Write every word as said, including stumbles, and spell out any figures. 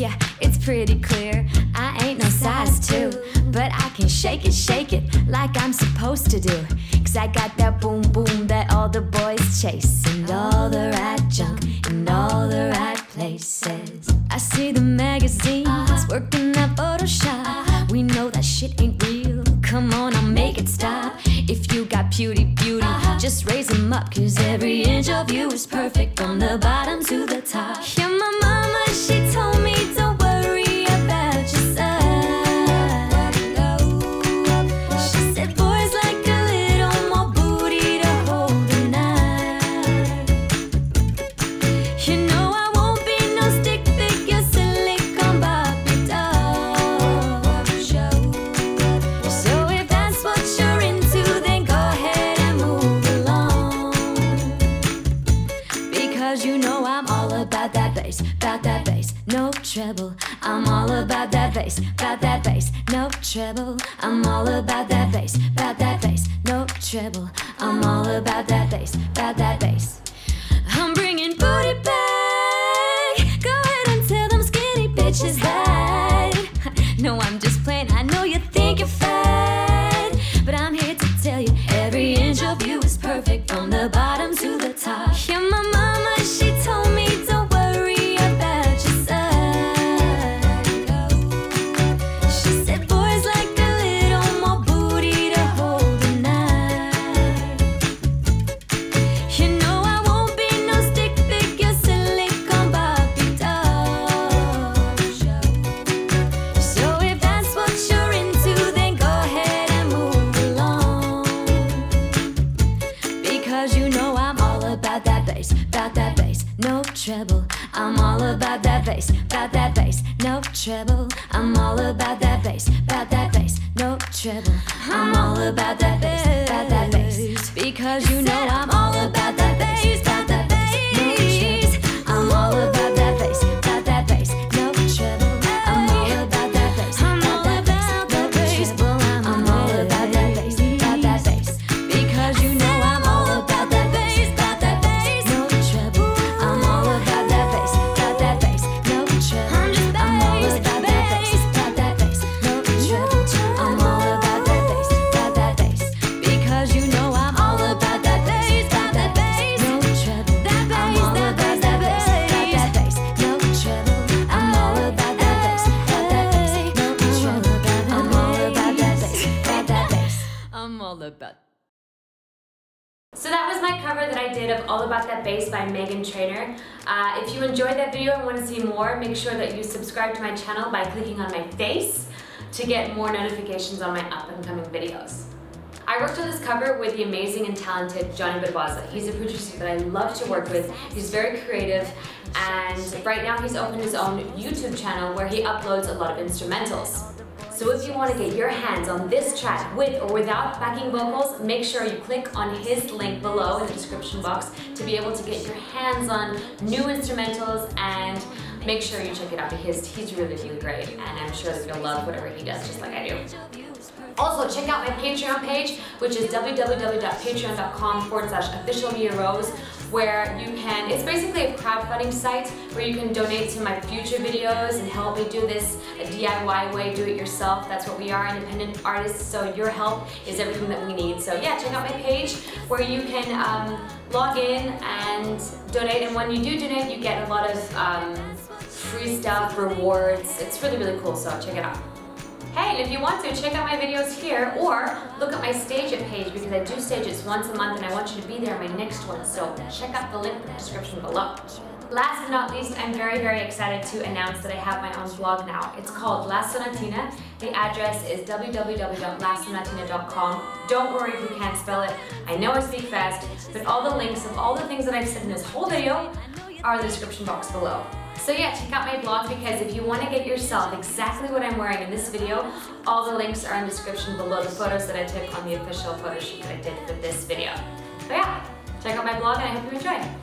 yeah, it's pretty clear. I ain't no size two, but I can shake it, shake it like I'm supposed to do. Cause I got that boom boom that all the boys chase, and all the right junk in all the right places. I see the magazines working that Photoshop. We know that shit ain't real, come on, I'll make it stop. If you got beauty, beauty, just raise them up. Cause every inch of you is perfect from the bottom to the top. Yeah, my mama, she told me don't worry about yourself. She said boys like a little more booty to hold the knife. You know I won't be no stick figure silicone Barbie doll. So if that's what you're into, you know I'm all about that bass, about that bass, no treble. I'm all about that bass, about that bass, no treble. I'm all about that bass, about that bass, no treble. I'm all about that bass, about that bass. I'm bringing booty back. Go ahead and tell them skinny bitches that. No, I'm just playing. I know you think you're fat, but I'm here to tell you every inch of you is perfect from the bottom to the top. You're my mama. She told me don't worry about yourself. She said boys like a little more booty to hold the knife. You know I won't be no stick figure silicone Barbie doll. So if that's what you're into, then go ahead and move along. Because you know I'm all about that bass, about that bass, no treble. I'm all about that bass, about that bass, no treble. I'm all about that bass, about that bass, no treble. I'm all about that bass, about that bass. Because you know I'm all about that bass, about that bass, no treble. I'm all about that bass, about that bass, no treble. I'm all about that bass, about that bass, no treble. I'm all about that bass, about that bass. Because you know I'm all about that bass, about that bass, no treble. I'm all about that bass, about that bass, no treble. I'm all about that bass, about that bass, no treble. I'm all about that bass, about that bass. Because you know I'm all about that bass, about that bass, no treble. I'm all about that bass, about that bass, no treble. I'm all about that bass, about that bass, no treble. I'm all about that bass, about that bass. I'm all about. So that was my cover that I did of All About That Bass by Meghan Trainor. Uh, if you enjoyed that video and want to see more, make sure that you subscribe to my channel by clicking on my face to get more notifications on my up-and-coming videos. I worked on this cover with the amazing and talented Johnny Bedwaza. He's a producer that I love to work with. He's very creative, and right now he's opened his own YouTube channel where he uploads a lot of instrumentals. So if you want to get your hands on this track with or without backing vocals, make sure you click on his link below in the description box to be able to get your hands on new instrumentals, and make sure you check it out because he's really, really great, and I'm sure that you'll love whatever he does just like I do. Also, check out my Patreon page, which is www.patreon.com forward slash official Mia Rose, where you can, it's basically a crowdfunding site where you can donate to my future videos and help me do this a D I Y way, do it yourself. That's what we are, independent artists, so your help is everything that we need. So yeah, check out my page where you can um, log in and donate, and when you do donate, you get a lot of um, free stuff, rewards. It's really, really cool, so check it out. Hey, and if you want to, check out my videos here or look at my StageIt page because I do StageIts once a month and I want you to be there in my next one, so check out the link in the description below. Last but not least, I'm very, very excited to announce that I have my own vlog now. It's called La Sonatina. The address is w w w dot la sonatina dot com. Don't worry if you can't spell it. I know I speak fast, but all the links of all the things that I've said in this whole video are in the description box below. So yeah, check out my blog because if you want to get yourself exactly what I'm wearing in this video, all the links are in the description below the photos that I took on the official photo shoot that I did for this video. So yeah, check out my blog and I hope you enjoy.